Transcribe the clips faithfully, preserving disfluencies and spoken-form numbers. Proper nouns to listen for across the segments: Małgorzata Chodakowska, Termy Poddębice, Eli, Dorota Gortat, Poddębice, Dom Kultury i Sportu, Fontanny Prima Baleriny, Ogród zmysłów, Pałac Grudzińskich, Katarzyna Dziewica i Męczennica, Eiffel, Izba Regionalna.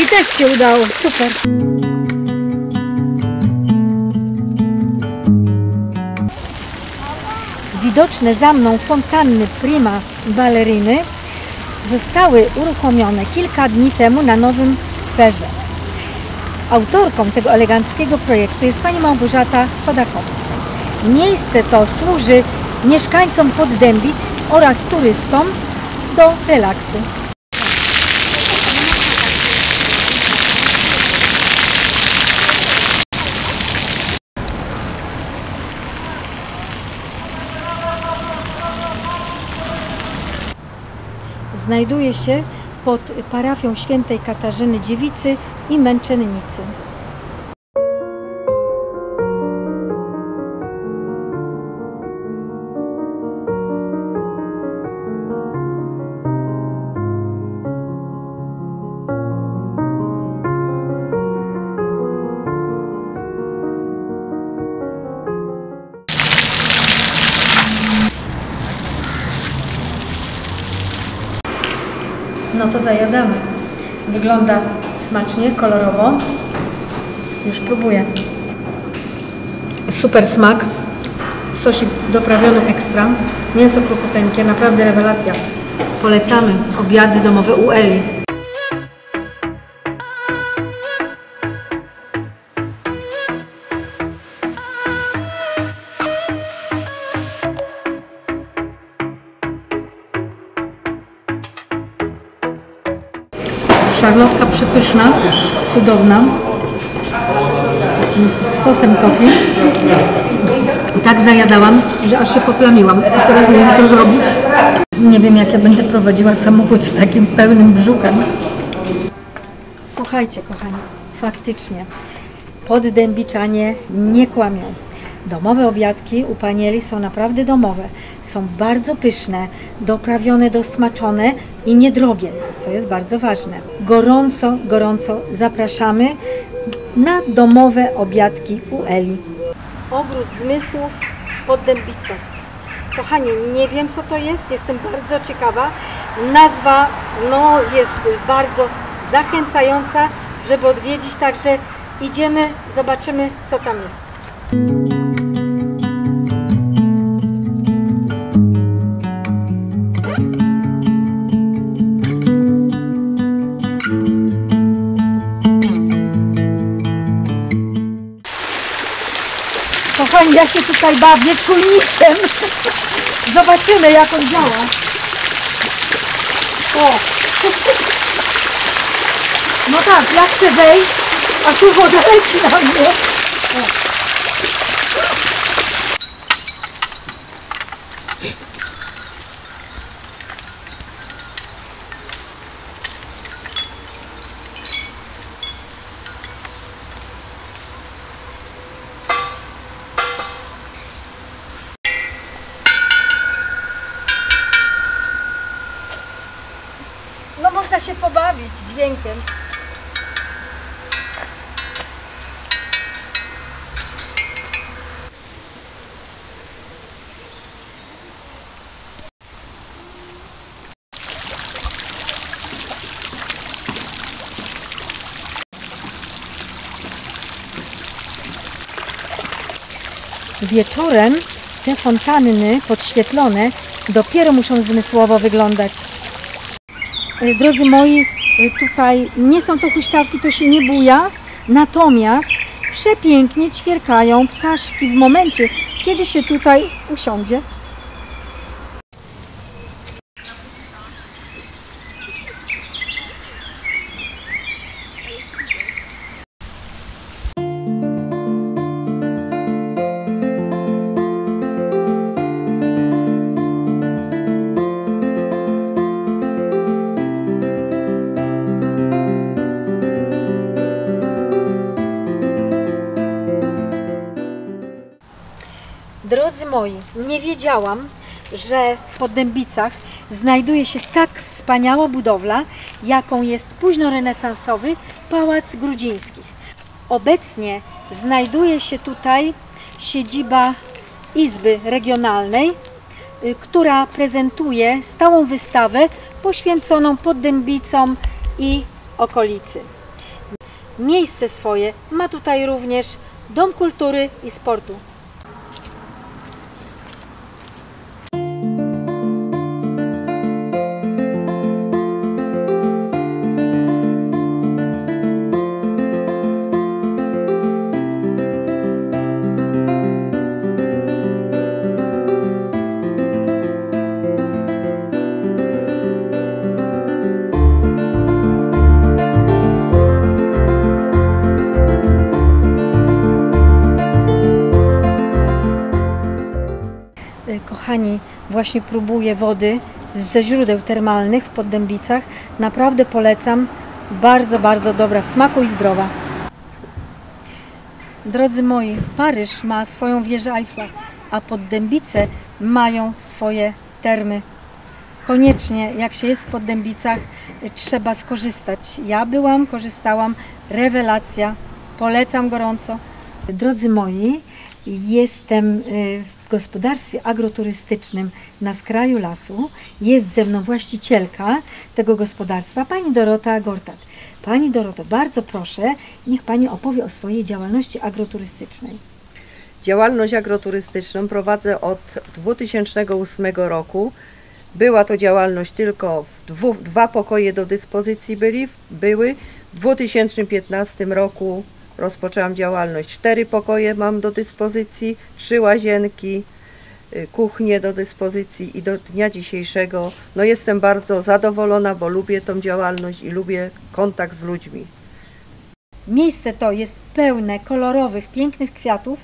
I też się udało, super. Widoczne za mną fontanny Prima Baleriny zostały uruchomione kilka dni temu na nowym skwerze. Autorką tego eleganckiego projektu jest pani Małgorzata Chodakowska. Miejsce to służy mieszkańcom Poddębic oraz turystom do relaksu. Znajduje się pod parafią świętej Katarzyny Dziewicy i Męczennicy. No to zajadamy. Wygląda smacznie, kolorowo. Już próbuję. Super smak. Sosik doprawiony ekstra. Mięso krukuteńkie, naprawdę rewelacja. Polecamy obiady domowe u Eli. Szarlotka przepyszna, cudowna, z sosem tofi. I tak zajadałam, że aż się poplamiłam. A teraz nie wiem, co zrobić. Nie wiem, jak ja będę prowadziła samochód z takim pełnym brzuchem. Słuchajcie, kochani, faktycznie poddębiczanie nie kłamią. Domowe obiadki u pani Eli są naprawdę domowe. Są bardzo pyszne, doprawione, dosmaczone i niedrogie, co jest bardzo ważne. Gorąco, gorąco zapraszamy na domowe obiadki u Eli. Ogród zmysłów w Poddębice. Kochani, nie wiem, co to jest, jestem bardzo ciekawa. Nazwa no, jest bardzo zachęcająca, żeby odwiedzić, także idziemy, zobaczymy, co tam jest. Kochani, ja się tutaj bawię czujnikiem. Zobaczymy, jak on działa. O. No tak, ja chcę wejść, a tu woda leci na mnie. O. Można się pobawić dźwiękiem. Wieczorem te fontanny podświetlone dopiero muszą zmysłowo wyglądać. Drodzy moi, tutaj nie są to huśtawki, to się nie buja, natomiast przepięknie ćwierkają ptaszki w momencie, kiedy się tutaj usiądzie. Drodzy moi, nie wiedziałam, że w Poddębicach znajduje się tak wspaniała budowla, jaką jest późnorenesansowy Pałac Grudzińskich. Obecnie znajduje się tutaj siedziba Izby Regionalnej, która prezentuje stałą wystawę poświęconą Poddębicom i okolicy. Miejsce swoje ma tutaj również Dom Kultury i Sportu. Kochani, właśnie próbuję wody ze źródeł termalnych w Poddębicach. Naprawdę polecam. Bardzo, bardzo dobra w smaku i zdrowa. Drodzy moi, Paryż ma swoją wieżę Eiffla, a Poddębice mają swoje termy. Koniecznie, jak się jest w Poddębicach, trzeba skorzystać. Ja byłam, korzystałam. Rewelacja. Polecam gorąco. Drodzy moi, jestem w W gospodarstwie agroturystycznym na skraju lasu. Jest ze mną właścicielka tego gospodarstwa, pani Dorota Gortat. Pani Doroto, bardzo proszę, niech pani opowie o swojej działalności agroturystycznej. Działalność agroturystyczną prowadzę od dwa tysiące ósmego roku. Była to działalność tylko w dwu, dwa pokoje do dyspozycji byli, były. W dwa tysiące piętnastym roku rozpoczęłam działalność. Cztery pokoje mam do dyspozycji, trzy łazienki, kuchnię do dyspozycji i do dnia dzisiejszego. No jestem bardzo zadowolona, bo lubię tą działalność i lubię kontakt z ludźmi. Miejsce to jest pełne kolorowych, pięknych kwiatów.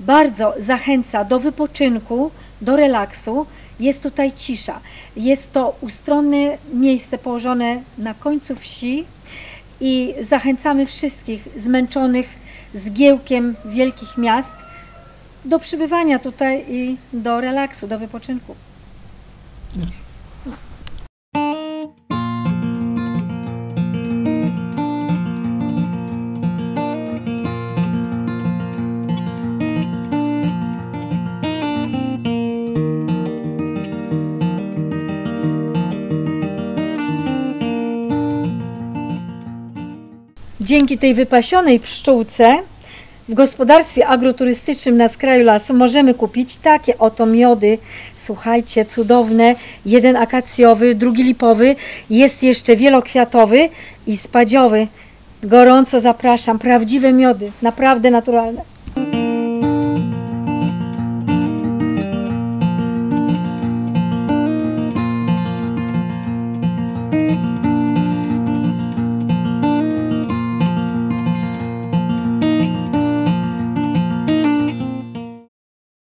Bardzo zachęca do wypoczynku, do relaksu. Jest tutaj cisza. Jest to ustronne miejsce położone na końcu wsi. I zachęcamy wszystkich zmęczonych zgiełkiem wielkich miast do przybywania tutaj i do relaksu, do wypoczynku. Dzięki tej wypasionej pszczółce w gospodarstwie agroturystycznym na skraju lasu możemy kupić takie oto miody. Słuchajcie, cudowne. Jeden akacjowy, drugi lipowy. Jest jeszcze wielokwiatowy i spadziowy. Gorąco zapraszam. Prawdziwe miody, naprawdę naturalne.